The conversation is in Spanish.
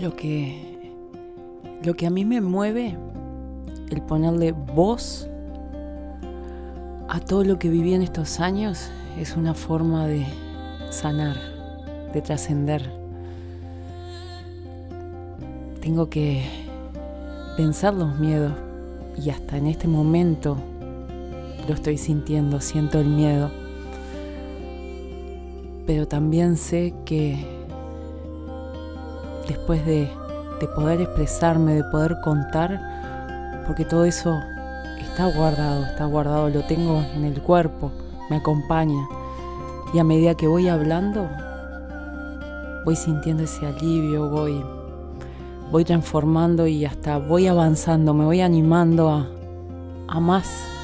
Lo que a mí me mueve, el ponerle voz a todo lo que viví en estos años, es una forma de sanar, de trascender. Tengo que vencer los miedos, y hasta en este momento lo estoy sintiendo, siento el miedo. Pero también sé que después de poder expresarme, de poder contar, porque todo eso está guardado, lo tengo en el cuerpo, me acompaña. Y a medida que voy hablando, voy sintiendo ese alivio, voy transformando y hasta voy avanzando, me voy animando a más.